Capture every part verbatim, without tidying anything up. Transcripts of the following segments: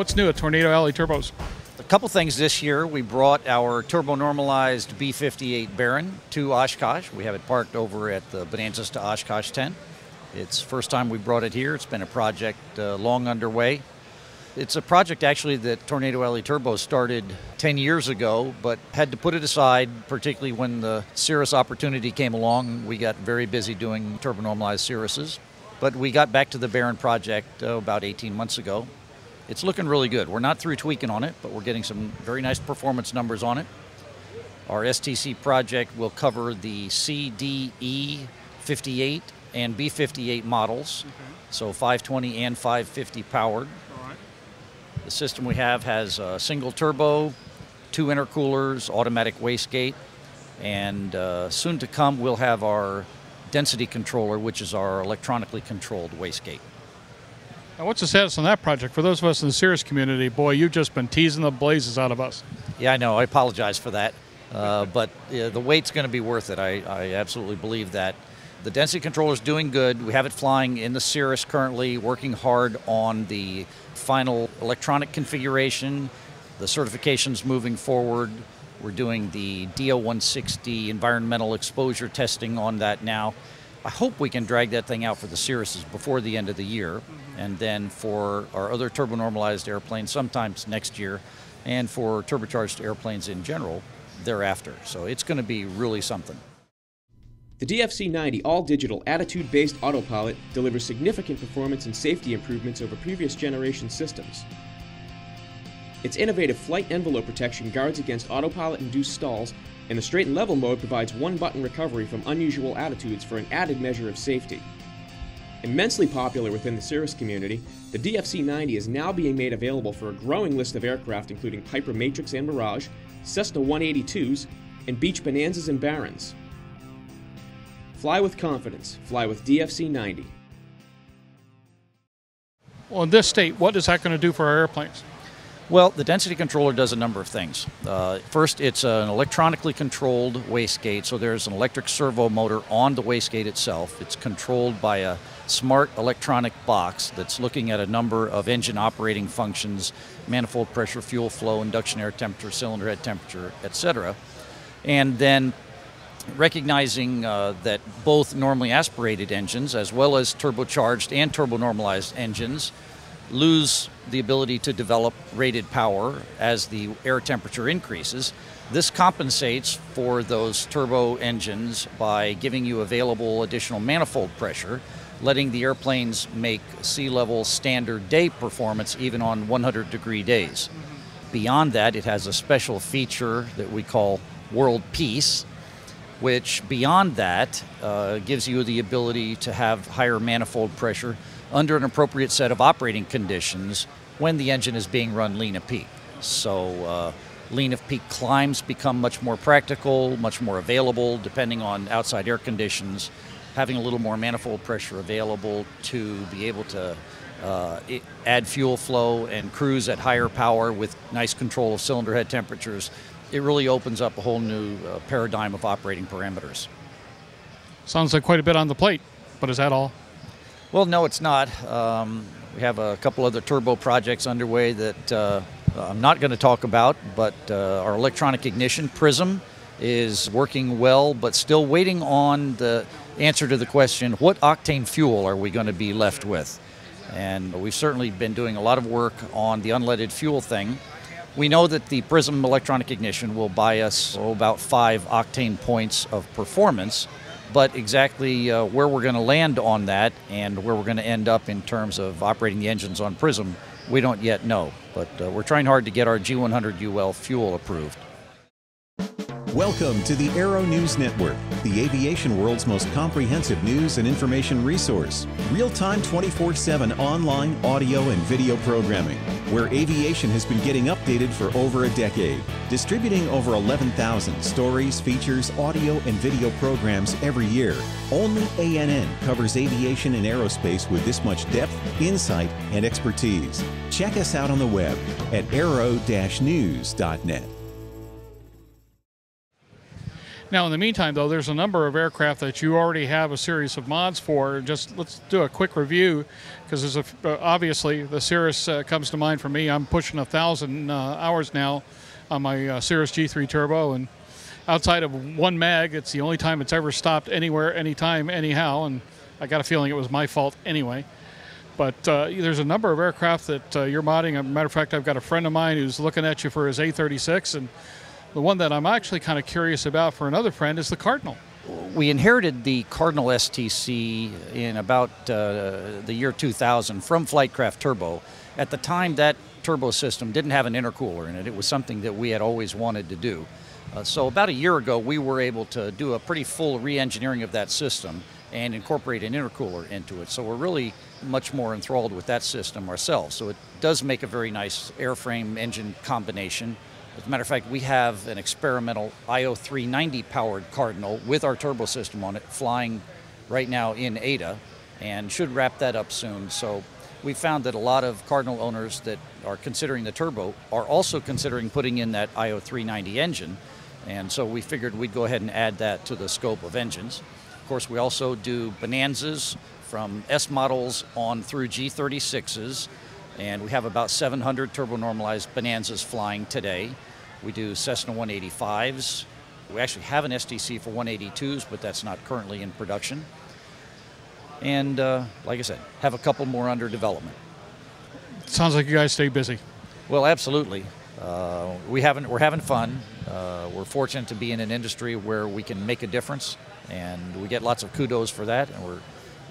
What's new at Tornado Alley Turbos? A couple things this year. We brought our turbo-normalized B fifty-eight Baron to Oshkosh. We have it parked over at the Bonanza's to Oshkosh tent. It's first time we brought it here. It's been a project uh, long underway. It's a project actually that Tornado Alley Turbo started ten years ago, but had to put it aside, particularly when the Cirrus opportunity came along. We got very busy doing turbo-normalized Cirruses. But we got back to the Baron project uh, about eighteen months ago. It's looking really good. We're not through tweaking on it, but we're getting some very nice performance numbers on it. Our S T C project will cover the C D E fifty-eight and B fifty-eight models, okay. So five twenty and five fifty powered. All right. The system we have has a single turbo, two intercoolers, automatic wastegate, and uh, soon to come we'll have our density controller, which is our electronically controlled wastegate. Now, what's the status on that project? For those of us in the Cirrus community, boy, you've just been teasing the blazes out of us. Yeah, I know. I apologize for that. Uh, but uh, the wait's going to be worth it. I, I absolutely believe that. The density controller is doing good. We have it flying in the Cirrus currently, working hard on the final electronic configuration. The certification's moving forward. We're doing the D O one sixty environmental exposure testing on that now. I hope we can drag that thing out for the Cirruses before the end of the year, and then for our other turbo-normalized airplanes sometimes next year, and for turbocharged airplanes in general thereafter. So it's going to be really something. The D F C ninety all-digital attitude-based autopilot delivers significant performance and safety improvements over previous generation systems. Its innovative flight envelope protection guards against autopilot-induced stalls, and the straight and level mode provides one-button recovery from unusual attitudes for an added measure of safety. Immensely popular within the Cirrus community, the D F C ninety is now being made available for a growing list of aircraft including Piper Matrix and Mirage, Cessna one eighty-twos, and Beech Bonanzas and Barons. Fly with confidence. Fly with D F C ninety. Well, in this state, what is that going to do for our airplanes? Well, the density controller does a number of things. Uh, first, it's an electronically controlled wastegate, so there's an electric servo motor on the wastegate itself. It's controlled by a smart electronic box that's looking at a number of engine operating functions, manifold pressure, fuel flow, induction air temperature, cylinder head temperature, et cetera. And then recognizing uh, that both normally aspirated engines, as well as turbocharged and turbo-normalized engines, lose the ability to develop rated power as the air temperature increases. This compensates for those turbo engines by giving you available additional manifold pressure, letting the airplanes make sea level standard day performance even on one hundred degree days. Beyond that, it has a special feature that we call World Peace, which beyond that uh, gives you the ability to have higher manifold pressure under an appropriate set of operating conditions when the engine is being run lean of peak. So uh, lean of peak climbs become much more practical, much more available depending on outside air conditions. Having a little more manifold pressure available to be able to uh, add fuel flow and cruise at higher power with nice control of cylinder head temperatures, it really opens up a whole new uh, paradigm of operating parameters. Sounds like quite a bit on the plate, but is that all? Well, no, it's not. Um, we have a couple other turbo projects underway that uh, I'm not going to talk about, but uh, our electronic ignition, Prism, is working well, but still waiting on the answer to the question, what octane fuel are we going to be left with? And we've certainly been doing a lot of work on the unleaded fuel thing. We know that the Prism electronic ignition will buy us oh, about five octane points of performance, but exactly uh, where we're going to land on that and where we're going to end up in terms of operating the engines on Prism, we don't yet know. But uh, we're trying hard to get our G one hundred U L fuel approved. Welcome to the Aero News Network, the aviation world's most comprehensive news and information resource. Real-time twenty-four seven online audio and video programming, where aviation has been getting updated for over a decade, distributing over eleven thousand stories, features, audio, and video programs every year. Only A N N covers aviation and aerospace with this much depth, insight, and expertise. Check us out on the web at aero dash news dot net. Now, in the meantime, though, there's a number of aircraft that you already have a series of mods for. Just let's do a quick review, because there's a, uh, obviously the Cirrus uh, comes to mind for me. I'm pushing a thousand uh, hours now on my uh, Cirrus G three Turbo, and outside of one mag, it's the only time it's ever stopped anywhere, anytime, anyhow. And I got a feeling it was my fault anyway. But uh, there's a number of aircraft that uh, you're modding. As a matter of fact, I've got a friend of mine who's looking at you for his A thirty-six, and the one that I'm actually kind of curious about for another friend is the Cardinal. We inherited the Cardinal S T C in about uh, the year two thousand from Flightcraft Turbo. At the time, that turbo system didn't have an intercooler in it. It was something that we had always wanted to do. Uh, so about a year ago, we were able to do a pretty full re-engineering of that system and incorporate an intercooler into it. So we're really much more enthralled with that system ourselves. So it does make a very nice airframe engine combination. As a matter of fact, we have an experimental I O three ninety powered Cardinal with our turbo system on it flying right now in Ada, and should wrap that up soon. So we found that a lot of Cardinal owners that are considering the turbo are also considering putting in that I O three ninety engine, and so we figured we'd go ahead and add that to the scope of engines. Of course, we also do Bonanzas from S models on through G thirty-sixes, and we have about seven hundred turbo-normalized Bonanzas flying today. We do Cessna one eighty-fives. We actually have an S T C for one eighty-twos, but that's not currently in production. And uh, like I said, have a couple more under development. Sounds like you guys stay busy. Well, absolutely. Uh, we haven't, we're having fun. Uh, we're fortunate to be in an industry where we can make a difference, and we get lots of kudos for that. And we're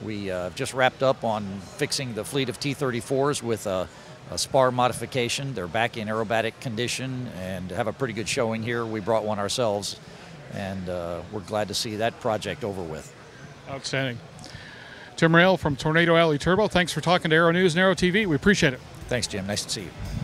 We uh, just wrapped up on fixing the fleet of T thirty-fours with a, a spar modification. They're back in aerobatic condition and have a pretty good showing here. We brought one ourselves, and uh, we're glad to see that project over with. Outstanding. Tim Roehl from Tornado Alley Turbo, thanks for talking to Aero News and Aero T V. We appreciate it. Thanks, Jim. Nice to see you.